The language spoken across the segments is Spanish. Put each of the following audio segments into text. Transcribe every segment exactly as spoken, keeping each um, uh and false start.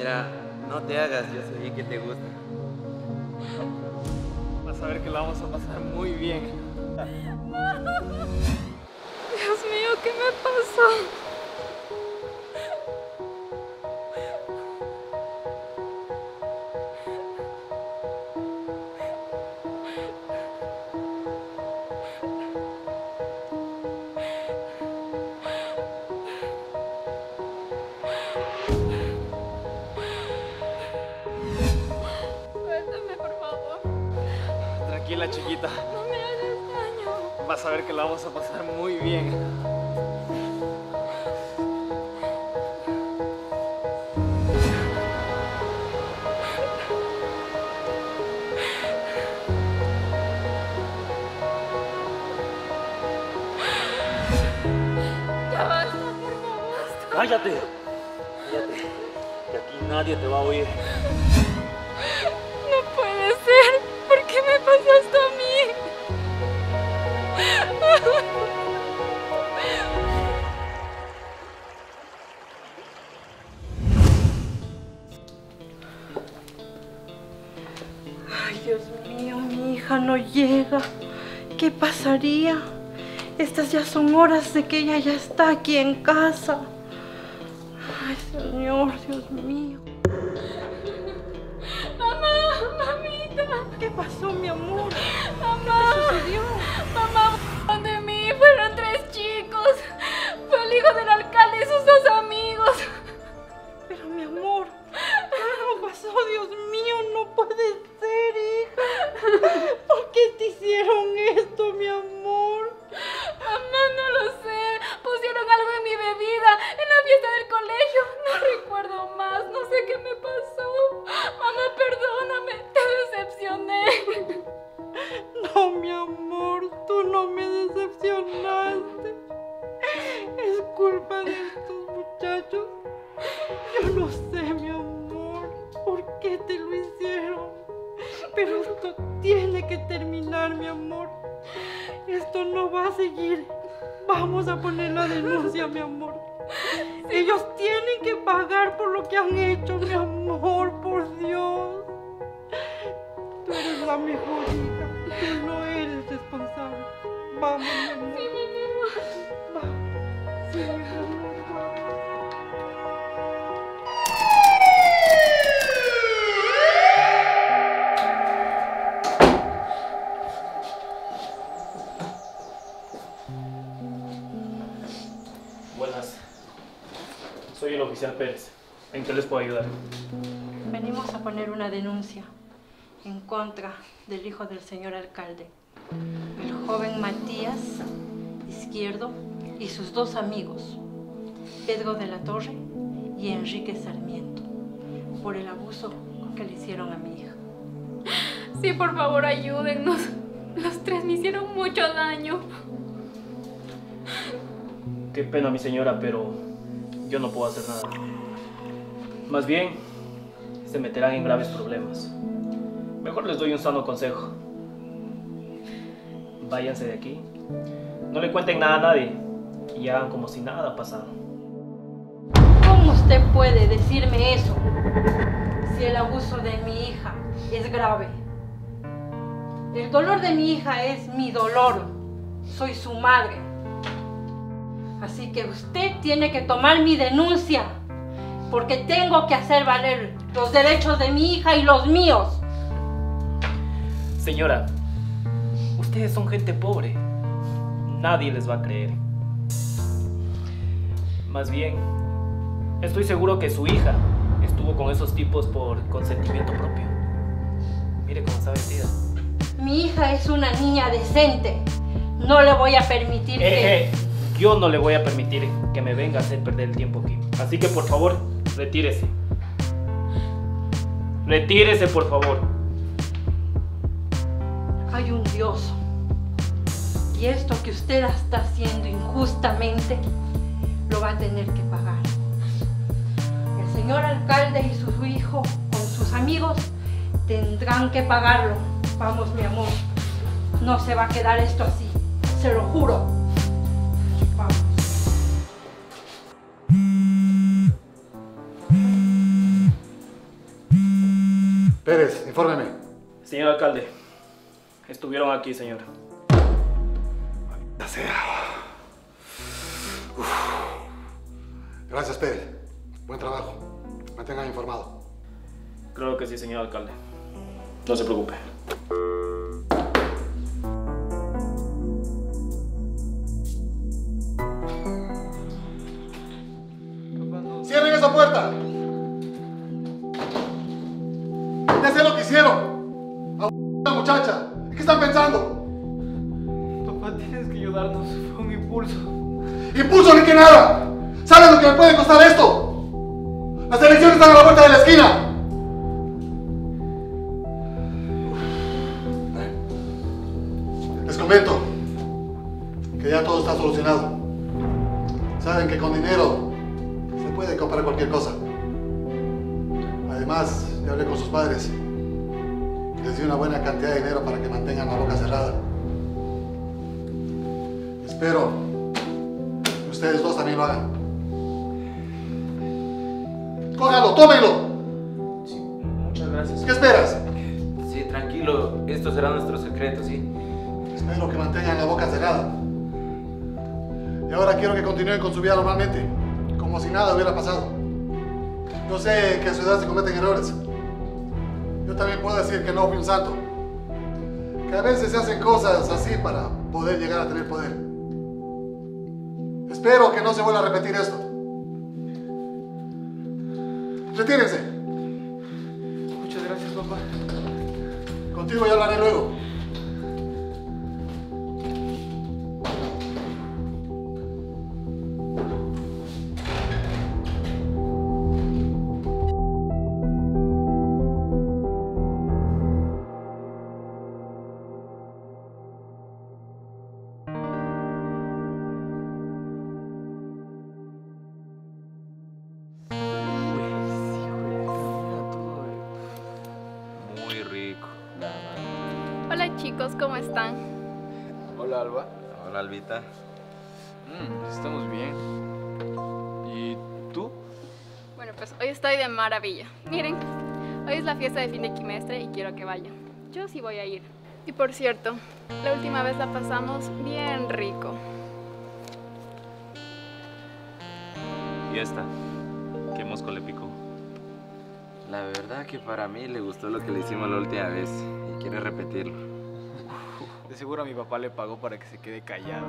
Mira, no te hagas, yo sabía que te gusta. Vas a ver que la vamos a pasar muy bien. Dios mío, ¿qué me pasó? La chiquita. No me hagas daño. Vas a ver que la vamos a pasar muy bien. Ya basta, por favor. Basta. Cállate. Cállate. Que aquí nadie te va a oír. No llega. ¿Qué pasaría? Estas ya son horas de que ella ya está aquí en casa. Ay, Señor, Dios mío. Mamá, mamita. ¿Qué pasó, mi amor? Mamá. ¿Qué sucedió? Mamá, donde mí fueron tres chicos. Fue el hijo del alcalde y sus dos amigos. Pero, mi amor, ¿qué pasó? Dios mío, no puede ser, hija. ¿Por qué te hicieron esto, mi amor? Mamá, no lo sé. Pusieron algo en mi bebida, en la fiesta del colegio. No recuerdo más, no sé qué me pasó. Mamá, perdóname, te decepcioné. No, mi amor, tú no me decepcionaste. Es culpa de estos muchachos. Yo no sé, mi amor, por qué te lo hicieron. Pero esto tiene que terminar, mi amor. Esto no va a seguir. Vamos a poner la denuncia, mi amor. Ellos tienen que pagar por lo que han hecho, mi amor, por Dios. Tú eres la mejor hija. Tú no eres responsable. Vamos, mi amor. Sí, mi amor. Vamos. Sí, mi amor. Vamos. Soy el oficial Pérez. ¿En qué les puedo ayudar? Venimos a poner una denuncia en contra del hijo del señor alcalde, el joven Matías Izquierdo y sus dos amigos, Pedro de la Torre y Enrique Sarmiento, por el abuso que le hicieron a mi hija. Sí, por favor, ayúdennos. Los tres me hicieron mucho daño. Qué pena, mi señora, pero yo no puedo hacer nada. Más bien, se meterán en graves problemas. Mejor les doy un sano consejo. Váyanse de aquí. No le cuenten nada a nadie y hagan como si nada pasara. ¿Cómo usted puede decirme eso? Si el abuso de mi hija es grave. El dolor de mi hija es mi dolor. Soy su madre. Así que usted tiene que tomar mi denuncia, porque tengo que hacer valer los derechos de mi hija y los míos. Señora, ustedes son gente pobre. Nadie les va a creer. Más bien, estoy seguro que su hija estuvo con esos tipos por consentimiento propio. Mire cómo está vestida. Mi hija es una niña decente. No le voy a permitir eh, que... Eh. Yo no le voy a permitir que me venga a hacer perder el tiempo aquí. Así que, por favor, retírese. Retírese, por favor. Hay un Dios. Y esto que usted está haciendo injustamente, lo va a tener que pagar. El señor alcalde y su hijo, con sus amigos, tendrán que pagarlo. Vamos, mi amor. No se va a quedar esto así. Se lo juro. Pérez, infórmeme. Señor alcalde, estuvieron aquí, señora. Maldita sea. Uf. Gracias, Pérez. Buen trabajo. Mantengan informado. Claro que sí, señor alcalde. No se preocupe. ¡Cierren esa puerta! Ya sé lo que hicieron. ¡A la muchacha! ¿Qué están pensando? Papá, tienes que ayudarnos. Fue un impulso. ¡Impulso ni que nada! ¿Sabes lo que me puede costar esto? Las elecciones están a la puerta de la esquina. Les comento que ya todo está solucionado. Saben que con dinero se puede comprar cualquier cosa. Además, ya hablé con sus padres. Les di una buena cantidad de dinero para que mantengan la boca cerrada. Espero que ustedes dos también lo hagan. ¡Cógalo, tómenlo! Sí, muchas gracias. ¿Qué esperas? Sí, tranquilo. Esto será nuestro secreto, sí. Espero que mantengan la boca cerrada. Y ahora quiero que continúen con su vida normalmente, como si nada hubiera pasado. Yo sé que en su edad se cometen errores. Yo también puedo decir que no fui un santo. Que a veces se hacen cosas así para poder llegar a tener poder. Espero que no se vuelva a repetir esto. Retírense. Muchas gracias, papá. Contigo ya hablaré luego. Chicos, ¿cómo están? Hola, Alba. Hola, Alvita. Mm, estamos bien. ¿Y tú? Bueno, pues hoy estoy de maravilla. Miren, hoy es la fiesta de fin de quimestre y quiero que vayan. Yo sí voy a ir. Y por cierto, la última vez la pasamos bien rico. ¿Y esta? ¿Qué mosco le picó? La verdad que para mí le gustó lo que le hicimos la última vez y quiere repetirlo. De seguro a mi papá le pagó para que se quede callada.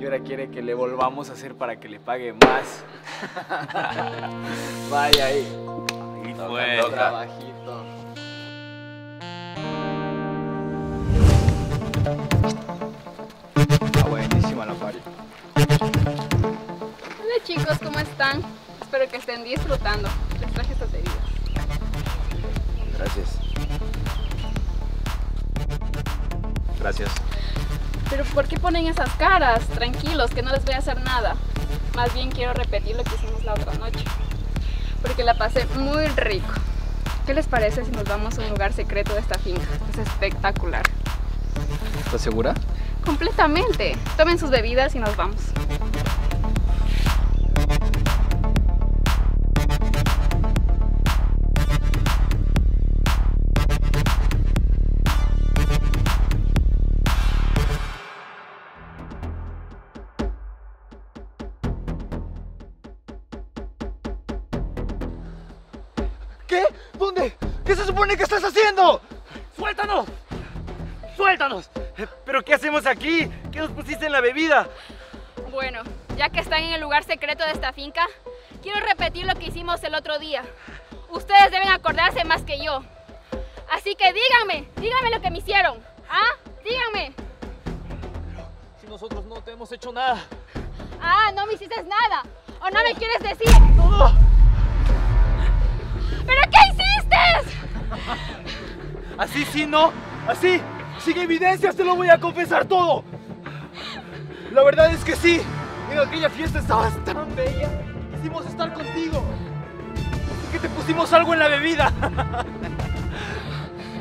Y ahora quiere que le volvamos a hacer para que le pague más. Vaya ahí. Y fue. Trabajito. Está buenísima la party. Hola chicos, ¿cómo están? Espero que estén disfrutando. Les traje estas bebidas. Gracias. Gracias. Pero ¿por qué ponen esas caras? Tranquilos, que no les voy a hacer nada. Más bien quiero repetir lo que hicimos la otra noche, porque la pasé muy rico. ¿Qué les parece si nos vamos a un lugar secreto de esta finca? Es espectacular. ¿Estás segura? Completamente. Tomen sus bebidas y nos vamos. ¿Qué? ¿Dónde? ¿Qué se supone que estás haciendo? ¡Suéltanos! ¡Suéltanos! ¿Pero qué hacemos aquí? ¿Qué nos pusiste en la bebida? Bueno, ya que están en el lugar secreto de esta finca, quiero repetir lo que hicimos el otro día. Ustedes deben acordarse más que yo. Así que díganme, díganme lo que me hicieron. ¿Ah? Díganme. Pero si nosotros no te hemos hecho nada. Ah, no me hiciste nada. ¿O no me quieres decir? ¡No! ¿Pero qué hiciste? Así sí, ¿no? Así, sin evidencias te lo voy a confesar todo. La verdad es que sí, en aquella fiesta estabas tan bella. Quisimos estar contigo. Es que te pusimos algo en la bebida.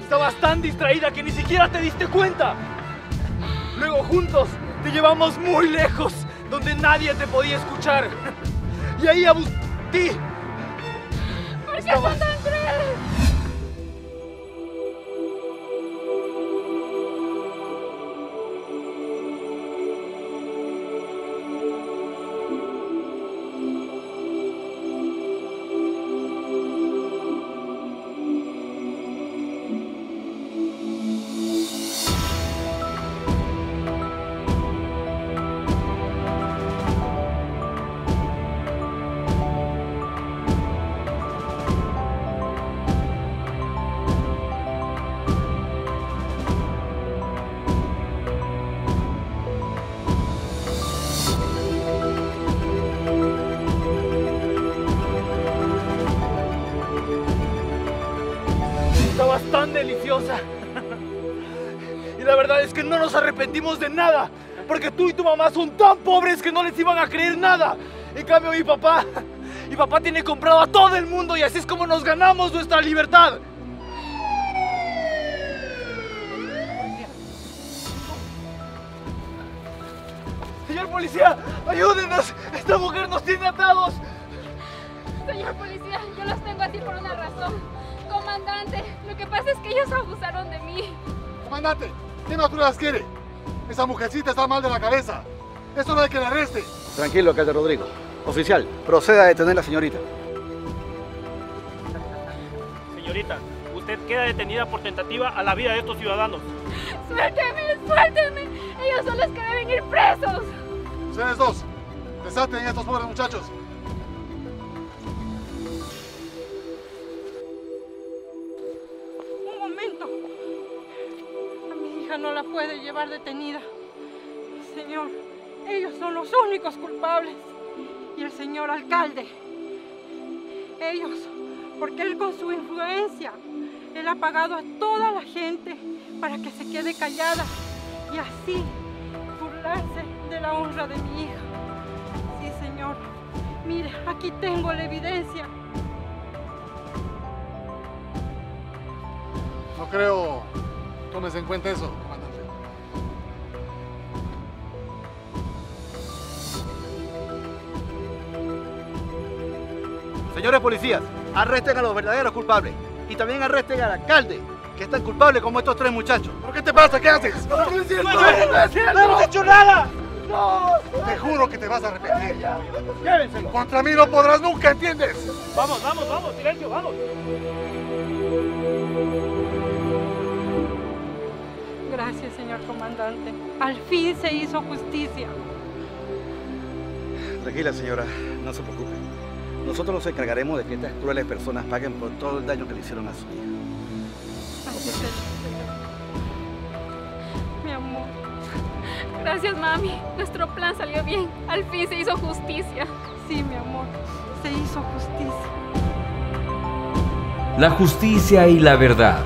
Estabas tan distraída que ni siquiera te diste cuenta. Luego juntos te llevamos muy lejos, donde nadie te podía escuchar. Y ahí abusé de ti. ¿Por qué son tan crueles? deliciosa. Y la verdad es que no nos arrepentimos de nada, porque tú y tu mamá son tan pobres que no les iban a creer nada. En cambio, mi papá, mi papá tiene comprado a todo el mundo y así es como nos ganamos nuestra libertad. Señor policía, ayúdenos. Esta mujer nos tiene atados. Señor policía, yo los tengo aquí por una razón. Comandante, lo que pasa es que ellos abusaron de mí. Comandante, ¿qué no tú las quiere? Esa mujercita está mal de la cabeza. Es hora de que la arreste. Tranquilo, alcalde Rodrigo. Oficial, proceda a detener a la señorita. Señorita, usted queda detenida por tentativa a la vida de estos ciudadanos. ¡Suélteme, suélteme! Ellos son los que deben ir presos. Ustedes dos, desaten a estos pobres muchachos. Un momento. A mi hija no la puede llevar detenida. Señor, ellos son los únicos culpables. Y el señor alcalde. Ellos, porque él con su influencia, él ha pagado a toda la gente para que se quede callada y así burlarse de la honra de mi hija. Sí, señor. Mire, aquí tengo la evidencia. No creo. Tómese en cuenta eso, comandante. Señores policías, arresten a los verdaderos culpables y también arresten al alcalde, que es tan culpable como estos tres muchachos. ¿Por qué te pasa? ¿Qué haces? ¡No, no es cierto! ¡No, no es cierto! ¡No hemos hecho nada! ¡No! Te juro que te vas a arrepentir. ¡Llévenselo! Contra mí no podrás nunca, ¿entiendes? Vamos, vamos, vamos, silencio, vamos. Gracias, señor comandante. Al fin se hizo justicia. Tranquila, señora, no se preocupe. Nosotros nos encargaremos de que estas crueles personas paguen por todo el daño que le hicieron a su hija. Mi amor. Gracias, mami. Nuestro plan salió bien. Al fin se hizo justicia. Sí, mi amor. Se hizo justicia. La justicia y la verdad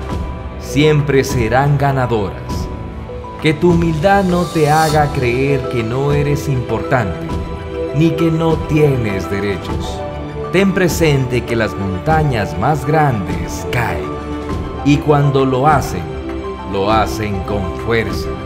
siempre serán ganadoras. Que tu humildad no te haga creer que no eres importante, ni que no tienes derechos. Ten presente que las montañas más grandes caen. Y cuando lo hacen, lo hacen con fuerza.